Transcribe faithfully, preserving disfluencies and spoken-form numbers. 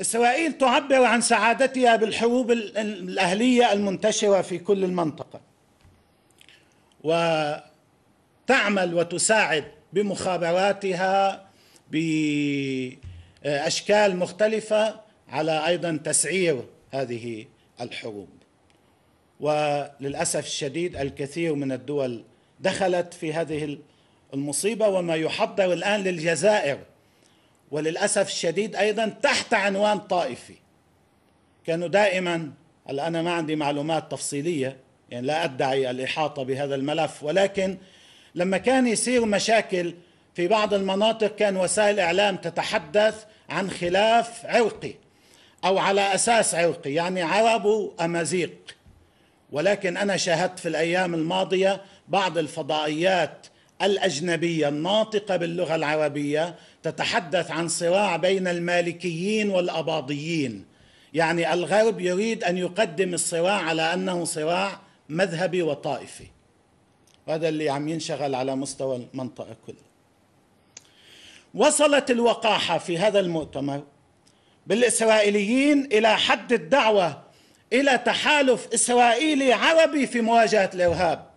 إسرائيل تعبر عن سعادتها بالحروب الأهلية المنتشرة في كل المنطقة، وتعمل وتساعد بمخابراتها بأشكال مختلفة على أيضا تسعير هذه الحروب. وللأسف الشديد الكثير من الدول دخلت في هذه المصيبة، وما يحضر الآن للجزائر وللأسف الشديد أيضا تحت عنوان طائفي. كانوا دائما، هلا أنا ما عندي معلومات تفصيلية يعني لا أدعي الإحاطة بهذا الملف، ولكن لما كان يصير مشاكل في بعض المناطق كان وسائل إعلام تتحدث عن خلاف عرقي أو على أساس عرقي، يعني عرب وأمازيغ. ولكن أنا شاهدت في الأيام الماضية بعض الفضائيات الأجنبية الناطقة باللغة العربية تتحدث عن صراع بين المالكيين والأباضيين، يعني الغرب يريد أن يقدم الصراع على أنه صراع مذهبي وطائفي، وهذا اللي عم ينشغل على مستوى المنطقة كلها. وصلت الوقاحة في هذا المؤتمر بالإسرائيليين إلى حد الدعوة إلى تحالف إسرائيلي عربي في مواجهة الإرهاب.